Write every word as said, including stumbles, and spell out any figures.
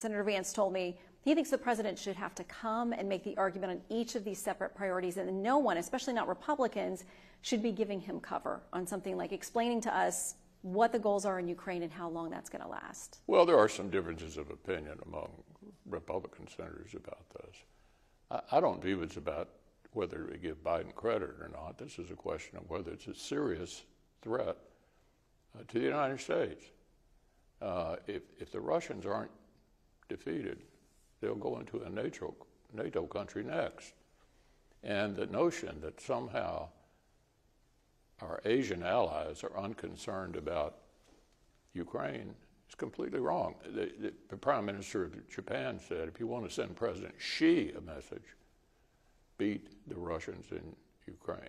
Senator Vance told me he thinks the president should have to come and make the argument on each of these separate priorities, and no one, especially not Republicans, should be giving him cover on something like explaining to us what the goals are in Ukraine and how long that's going to last. Well, there are some differences of opinion among Republican senators about this. I don't view it's about whether we give Biden credit or not. This is a question of whether it's a serious threat uh, to the United States. Uh, if, if the Russians aren't defeated, they'll go into a NATO, NATO country next. And the notion that somehow our Asian allies are unconcerned about Ukraine is completely wrong. The, the, the Prime Minister of Japan said, if you want to send President Xi a message, beat the Russians in Ukraine.